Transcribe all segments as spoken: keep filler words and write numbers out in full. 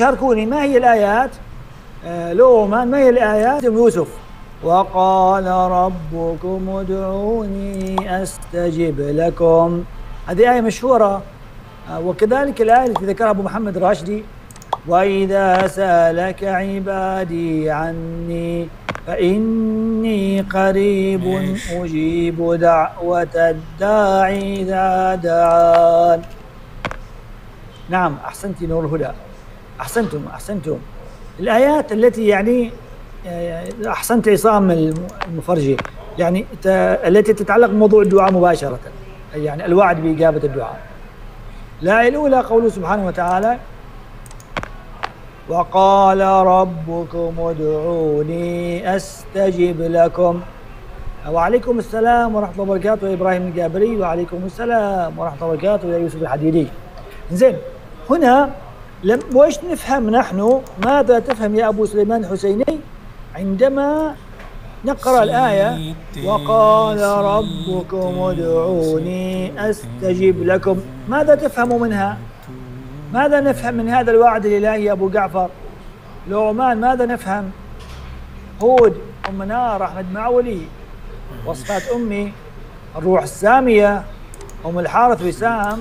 شاركوني ما هي الآيات لومان، ما هي الآيات يوسف؟ وقال ربكم ادعوني أستجب لكم. هذه آية مشهورة، وكذلك الآية التي ذكرها أبو محمد راشدي، وإذا سألك عبادي عني فإني قريب أجيب دعوة الداعي إذا دعان. نعم أحسنتي نور الهدى، أحسنتم أحسنتم. الآيات التي يعني أحسنت عصام المفرجي، يعني التي تتعلق بموضوع الدعاء مباشرة، يعني الوعد بإجابة الدعاء. الآية الأولى قوله سبحانه وتعالى وقال ربكم ادعوني أستجب لكم. وعليكم السلام ورحمة الله وبركاته يا إبراهيم الجابري، وعليكم السلام ورحمة الله وبركاته يا يوسف الحديدي. زين، هنا لم وايش نفهم نحن؟ ماذا تفهم يا أبو سليمان الحسيني عندما نقرأ الآية وقال ربكم ادعوني أستجب لكم؟ ماذا تفهم منها؟ ماذا نفهم من هذا الوعد الإلهي يا أبو جعفر؟ لومان ماذا نفهم؟ هود، أم نار، أحمد معولي، وصفات أمي، الروح السامية، أم الحارث وسام،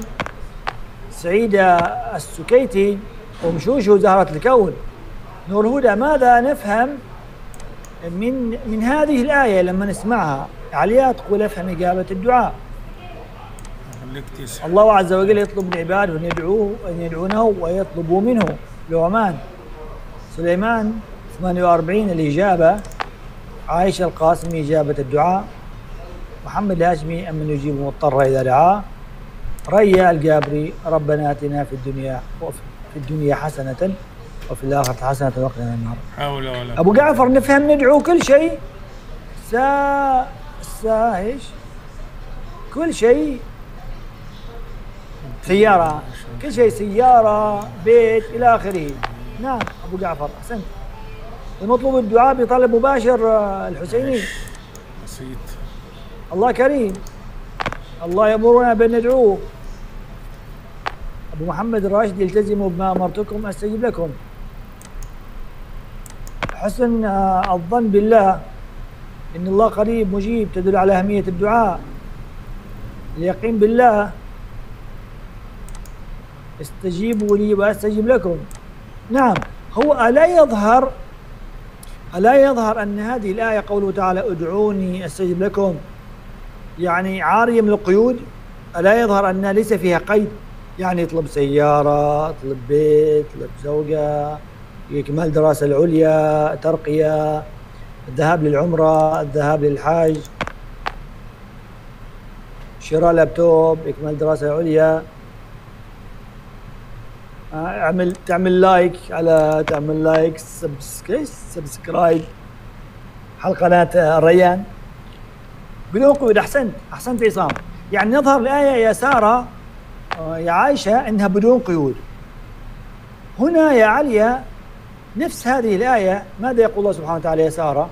سعيدة السكيتي، أم شوشو زهرة الكون، نور هدى. ماذا نفهم من من هذه الآية لما نسمعها؟ عليها تقول افهم إجابة الدعاء. الله عز وجل يطلب من عباده أن يدعوه أن يدعونه ويطلبوا منه. لومان، سليمان ثمانية وأربعين الإجابة، عائشة القاسمي إجابة الدعاء، محمد الهاشمي أمن يجيب المضطر إذا دعاه، ريا الجابري ربنا آتنا في الدنيا في الدنيا حسنة وفي الآخرة حسنة وقنا النار. حول ولا قوة. أبو جعفر نفهم ندعو كل شيء سا ساهش كل شيء، سيارة، كل شيء، سيارة، بيت، إلى آخره. نعم أبو جعفر أحسنت. المطلوب الدعاء بطلب مباشر الحسيني. بسيط. الله كريم. الله يأمرنا بأن ندعوه. أبو محمد الراشد يلتزموا بما أمرتكم أستجيب لكم. حسن الظن بالله، إن الله قريب مجيب، تدل على أهمية الدعاء. اليقين بالله، استجيبوا لي واستجيب لكم. نعم، هو ألا يظهر ألا يظهر أن هذه الآية قوله تعالى ادعوني استجيب لكم يعني عارية من القيود؟ ألا يظهر أنها ليس فيها قيد؟ يعني اطلب سيارة، اطلب بيت، اطلب زوجة، إكمال دراسة العليا، ترقية، الذهاب للعمرة، الذهاب للحاج، شراء لابتوب، إكمال دراسة عليا، اعمل تعمل لايك على تعمل لايك سبسكرايب على قناة ريان. بدون قيود. احسنت احسنت عصام. يعني نظهر الآية يا سارة يا عائشة انها بدون قيود. هنا يا عليا نفس هذه الآية ماذا يقول الله سبحانه وتعالى يا سارة؟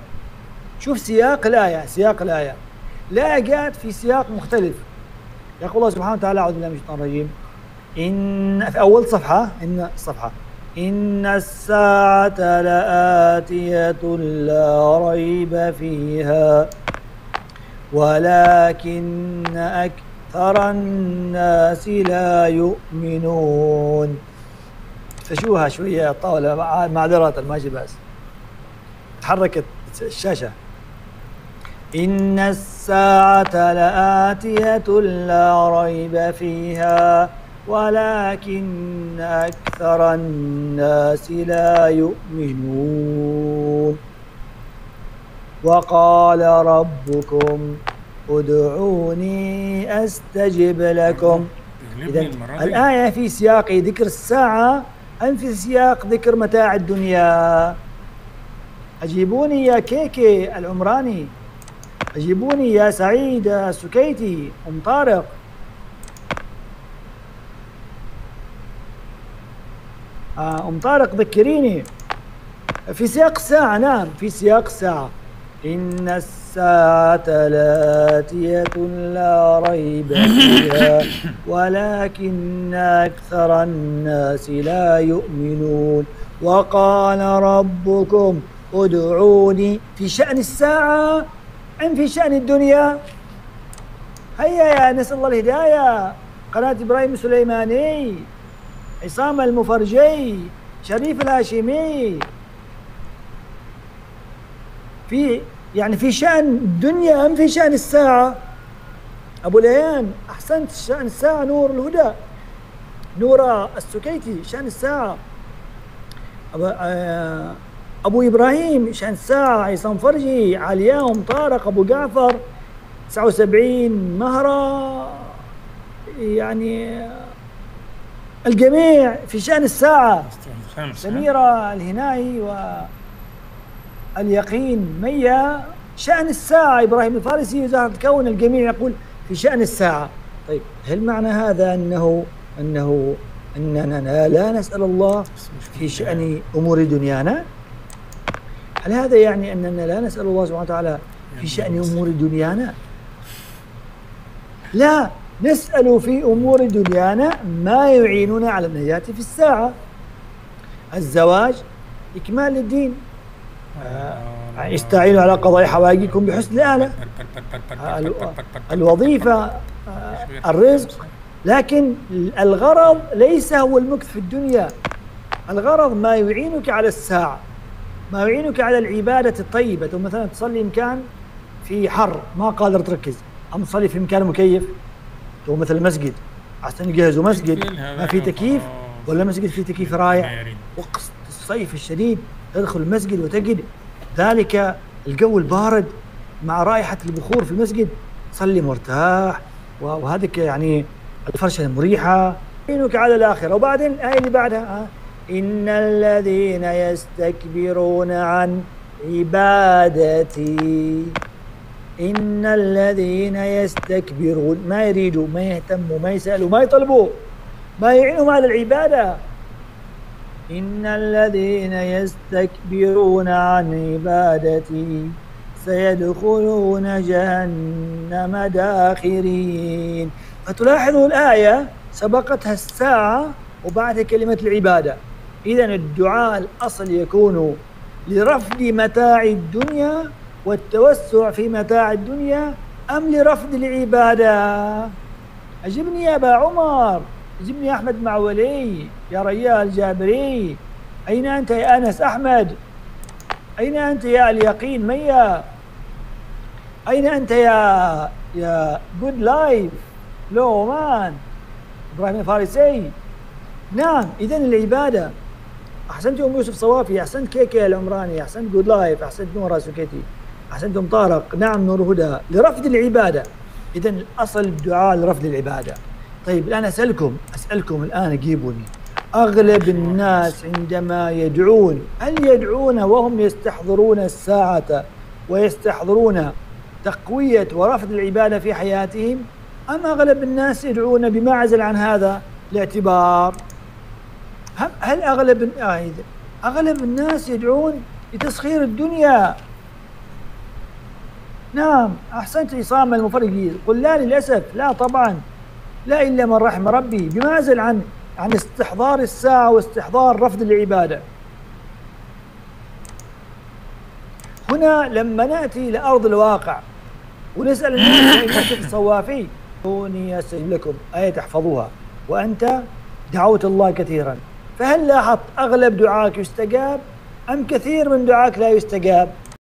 شوف سياق الآية، سياق الآية. الآية جاءت في سياق مختلف. يقول الله سبحانه وتعالى اعوذ بالله من الشيطان الرجيم. إن في أول صفحة إن صفحة إن الساعة لآتية لا ريب فيها ولكن أكثر الناس لا يؤمنون. فشوها شوية الطاولة معذرة ماشي بس تحركت الشاشة. إن الساعة لآتية لا ريب فيها ولكن أكثر الناس لا يؤمنون. وقال ربكم ادعوني أستجب لكم. إذا الآية في سياق ذكر الساعة أم في سياق ذكر متاع الدنيا؟ أجيبوني يا كيكي العمراني، أجيبوني يا سعيد السكيتي، أم طارق، أم طارق ذكريني، في سياق الساعة. نعم في سياق الساعة. إن الساعة لآتية لا ريب فيها ولكن أكثر الناس لا يؤمنون. وقال ربكم ادعوني. في شأن الساعة أم في شأن الدنيا؟ هيا يا نسأل الله الهداية. قناة إبراهيم سليماني، عصام المفرجي، شريف الهاشمي، في يعني في شأن الدنيا أم في شأن الساعة؟ أبو ريان أحسنت، شأن الساعة. نور الهدى، نورة السكيتي، شأن الساعة. أبو, أبو إبراهيم، شأن الساعة. عصام فرجي، علياهم طارق، أبو جعفر تسعة وسبعين، مهرة، يعني الجميع في شأن الساعة. سميرة الهنائي و اليقين مية، شأن الساعة. إبراهيم الفارسي، وزهرة الكون، الجميع يقول في شأن الساعة. طيب هل معنى هذا أنه أنه أننا لا نسأل الله في شأن أمور دنيانا؟ هل هذا يعني أننا لا نسأل الله سبحانه وتعالى في شأن أمور دنيانا؟ لا، نسأل في أمور دنيانا ما يعيننا على النجاة في الساعة. الزواج إكمال للدين، استعينوا على قضاء حوائجكم بحسن الآلة، الوظيفة، الرزق. لكن الغرض ليس هو المكث في الدنيا، الغرض ما يعينك على الساعة، ما يعينك على العبادة الطيبة. مثلا تصلي مكان في حر ما قادر تركز، أم تصلي في مكان مكيف مثل المسجد، عشان يجهزوا مسجد ما في تكييف ولا مسجد في تكييف رايع، وقت الصيف الشديد تدخل المسجد وتجد ذلك الجو البارد مع رائحة البخور في المسجد، صلي مرتاح، وهذيك يعني الفرشة المريحة. يعينك على الآخرة. وبعدين الآية اللي بعدها، إن الذين يستكبرون عن عبادتي، إن الذين يستكبرون، ما يريدوا، ما يهتموا، ما يسألوا، ما يطلبوا، ما يعينهم على العبادة. إن الذين يستكبرون عن عبادتي سيدخلون جهنم داخرين. فتلاحظوا الآية سبقتها الساعة وبعدها كلمة العبادة. إذا الدعاء الأصل يكون لرفض متاع الدنيا والتوسع في متاع الدنيا، أم لرفض العبادة؟ أجبني يا أبا عمر، أجبني يا أحمد معولي، يا ريال جابري، أين أنت يا أنس أحمد؟ أين أنت يا اليقين ميا؟ أين أنت يا يا جود لايف لو مان إبراهيم الفارسي؟ نعم، إذا العبادة. أحسنت أم يوسف صوافي، أحسنت كيكي العمراني، أحسنت جود لايف، أحسنت نورا سكيتي، أحسنت أم طارق، نعم نور هدى، لرفض العبادة. إذا الأصل الدعاء لرفض العبادة. طيب الآن أسألكم أسألكم الآن أجيبوني. أغلب الناس عندما يدعون، هل يدعون وهم يستحضرون الساعة ويستحضرون تقوية ورفض العبادة في حياتهم، أم أغلب الناس يدعون بمعزل عن هذا الاعتبار؟ هل أغلب أغلب الناس يدعون لتسخير الدنيا؟ نعم، أحسنت عصام المفرجي. قل لا للأسف، لا طبعا، لا إلا من رحم ربي، بمعزل عن عن استحضار الساعة واستحضار رفض العبادة. هنا لما نأتي لأرض الواقع ونسأل الناس الصوافي، دوني أسجد لكم، آية تحفظوها، وأنت دعوت الله كثيرا. فهل لاحظت أغلب دعاك يستجاب أم كثير من دعاك لا يستجاب؟